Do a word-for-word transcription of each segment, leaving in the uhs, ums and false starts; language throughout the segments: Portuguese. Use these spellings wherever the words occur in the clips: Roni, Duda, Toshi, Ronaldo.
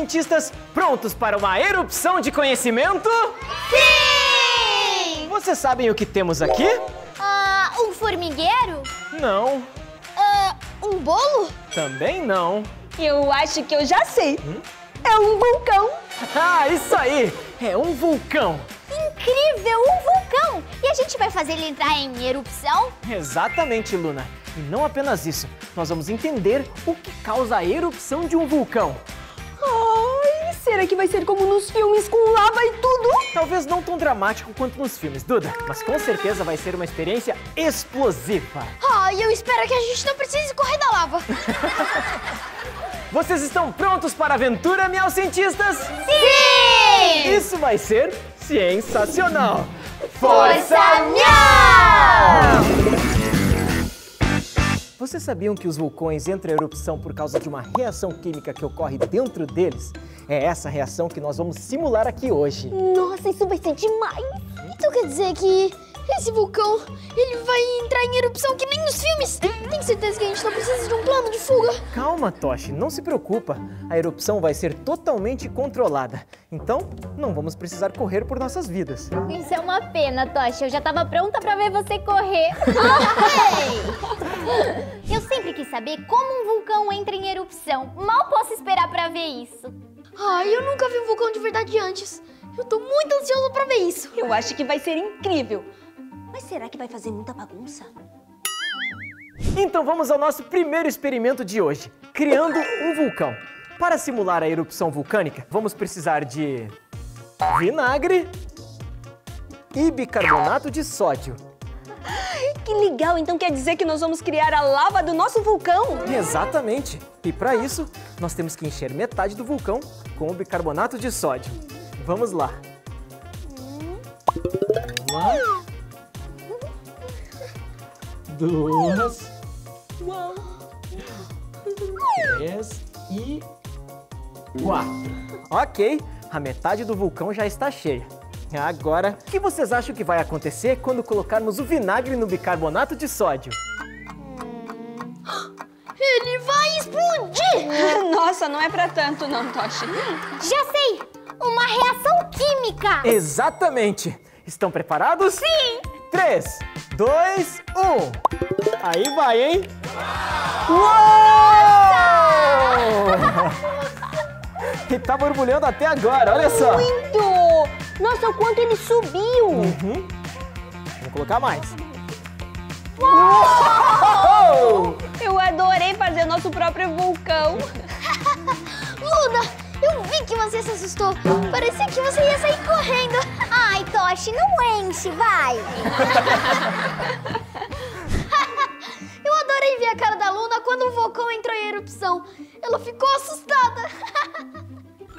cientistas prontos para uma erupção de conhecimento? Sim! Vocês sabem o que temos aqui? Uh, um formigueiro? Não. Uh, um bolo? Também não. Eu acho que eu já sei. Hum? É um vulcão. Ah, isso aí! É um vulcão. Incrível, um vulcão! E a gente vai fazer ele entrar em erupção? Exatamente, Luna. E não apenas isso, nós vamos entender o que causa a erupção de um vulcão. Ai, será que vai ser como nos filmes, com lava e tudo? Talvez não tão dramático quanto nos filmes, Duda, mas com certeza vai ser uma experiência explosiva. Ai, eu espero que a gente não precise correr da lava. Vocês estão prontos para a aventura, meus cientistas? Sim! Isso vai ser sensacional! Força Miau! Vocês sabiam que os vulcões entram em erupção por causa de uma reação química que ocorre dentro deles? É essa reação que nós vamos simular aqui hoje. Nossa, isso vai ser demais! Então quer dizer que esse vulcão, ele vai entrar em erupção que nem nos filmes? Tem certeza que a gente não precisa de um plano de fuga? Calma, Toshi, não se preocupa. A erupção vai ser totalmente controlada. Então, não vamos precisar correr por nossas vidas. Isso é uma pena, Toshi. Eu já tava pronta pra ver você correr. Eu sempre quis saber como um vulcão entra em erupção. Mal posso esperar pra ver isso. Ai, eu nunca vi um vulcão de verdade antes. Eu tô muito ansioso pra ver isso. Eu acho que vai ser incrível. Mas será que vai fazer muita bagunça? Então vamos ao nosso primeiro experimento de hoje, criando um vulcão. Para simular a erupção vulcânica, vamos precisar de vinagre e bicarbonato de sódio. Que legal! Então quer dizer que nós vamos criar a lava do nosso vulcão? Exatamente! E para isso, nós temos que encher metade do vulcão com o bicarbonato de sódio. Vamos lá! Uma... Duas... Três e... Quatro! Ok! A metade do vulcão já está cheia. Agora, o que vocês acham que vai acontecer quando colocarmos o vinagre no bicarbonato de sódio? Ele vai explodir! Nossa, não é pra tanto não, Toshi. Já sei! Uma reação química! Exatamente! Estão preparados? Sim! três, dois, um! Aí vai, hein? Uau! E tá borbulhando até agora, olha só! Muito! Nossa, o quanto ele subiu! Uhum. Vou colocar mais. Uou! Eu adorei fazer o nosso próprio vulcão. Luna, eu vi que você se assustou. Parecia que você ia sair correndo. Ai, Toshi, não enche, vai. Eu adorei ver a cara da Luna quando o vulcão entrou em erupção. Ela ficou assustada.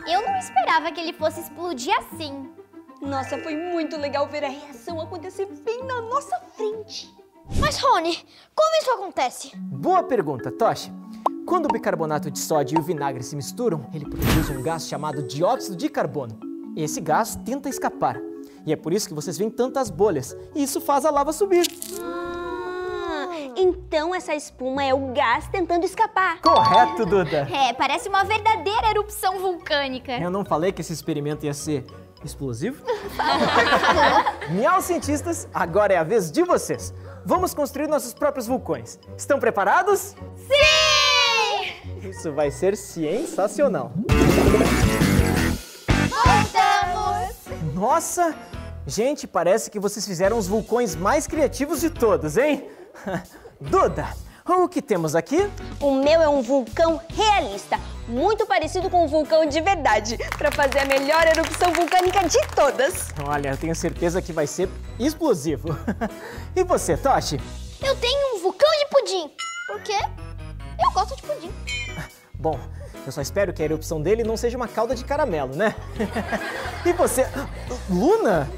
Eu não esperava que ele fosse explodir assim. Nossa, foi muito legal ver a reação acontecer bem na nossa frente. Mas, Roni, como isso acontece? Boa pergunta, Toshi. Quando o bicarbonato de sódio e o vinagre se misturam, ele produz um gás chamado dióxido de carbono. Esse gás tenta escapar. E é por isso que vocês veem tantas bolhas. E isso faz a lava subir. Ah, então essa espuma é o gás tentando escapar. Correto, Duda. É, parece uma verdadeira erupção vulcânica. Eu não falei que esse experimento ia ser... explosivo? Miau, cientistas, agora é a vez de vocês. Vamos construir nossos próprios vulcões. Estão preparados? Sim! Isso vai ser sensacional. Voltamos! Nossa! Gente, parece que vocês fizeram os vulcões mais criativos de todos, hein? Duda, o que temos aqui? O meu é um vulcão realista. Muito parecido com um vulcão de verdade, para fazer a melhor erupção vulcânica de todas. Olha, eu tenho certeza que vai ser explosivo. E você, Toshi? Eu tenho um vulcão de pudim, porque eu gosto de pudim. Bom, eu só espero que a erupção dele não seja uma calda de caramelo, né? E você, Luna?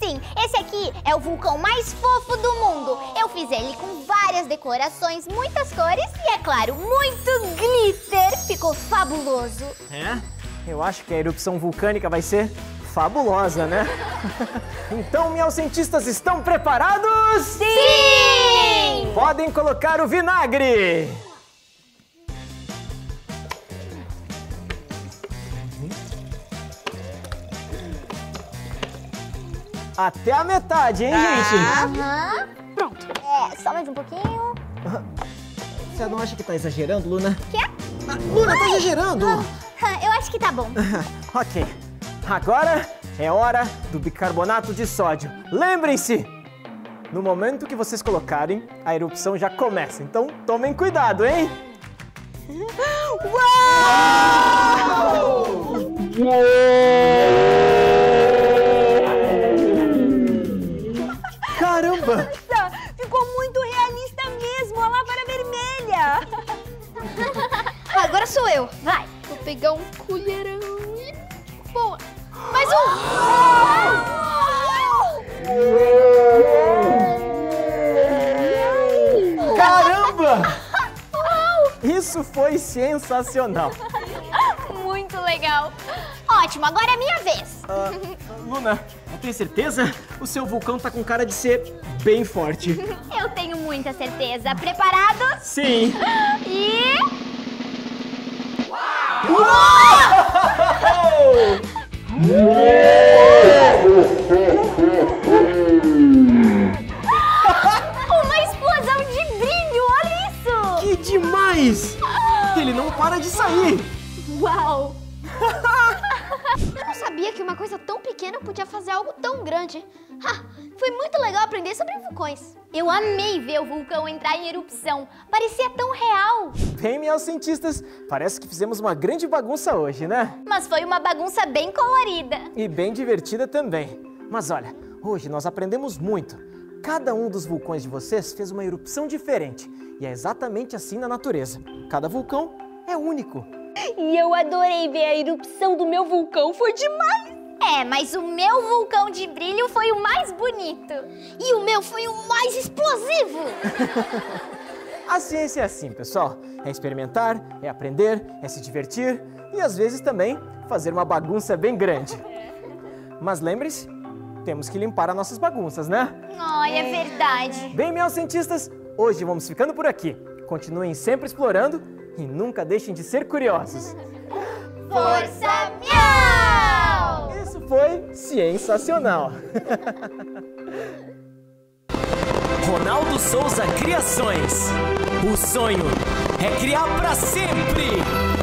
Sim, esse aqui é o vulcão mais fofo do mundo. Eu fiz ele com várias decorações, muitas cores e, é claro, muito glitter. Ficou fabuloso. É? Eu acho que a erupção vulcânica vai ser fabulosa, né? Então, meus cientistas, estão preparados? Sim! Podem colocar o vinagre. Até a metade, hein, gente? Aham. Uhum. Pronto. É, só mais um pouquinho. Você não acha que tá exagerando, Luna? Quê? Ah, Luna, ai, tá exagerando! Oh, eu acho que tá bom. Ok. Agora é hora do bicarbonato de sódio. Lembrem-se, no momento que vocês colocarem, a erupção já começa. Então, tomem cuidado, hein? Uau! Caramba! Nossa, ficou muito realista mesmo, a lava era vermelha. Agora sou eu, vai. Vou pegar um colherão e... boa. Mais um! Caramba! Isso foi sensacional. Muito legal. Ótimo, agora é minha vez. Uh, Luna, eu tenho certeza? O seu vulcão tá com cara de ser bem forte. Eu tenho muita certeza. Preparados? Sim. E... uau! Uau! Uma explosão de brilho, olha isso! Que demais! Ele não para de sair! Uau! Eu sabia que uma coisa tão pequena podia fazer algo tão grande. Ha, foi muito legal aprender sobre vulcões. Eu amei ver o vulcão entrar em erupção. Parecia tão real. Bem, meus cientistas, parece que fizemos uma grande bagunça hoje, né? Mas foi uma bagunça bem colorida. E bem divertida também. Mas olha, hoje nós aprendemos muito. Cada um dos vulcões de vocês fez uma erupção diferente. E é exatamente assim na natureza. Cada vulcão é único. E eu adorei ver a erupção do meu vulcão, foi demais! É, mas o meu vulcão de brilho foi o mais bonito. E o meu foi o mais explosivo! A ciência é assim, pessoal. É experimentar, é aprender, é se divertir e às vezes também fazer uma bagunça bem grande. Mas lembrem-se, temos que limpar as nossas bagunças, né? Ai, é verdade. Bem, meus cientistas, hoje vamos ficando por aqui. Continuem sempre explorando. E nunca deixem de ser curiosos. Força Miau! Isso foi sensacional. Ronaldo Souza Criações. O sonho é criar pra sempre.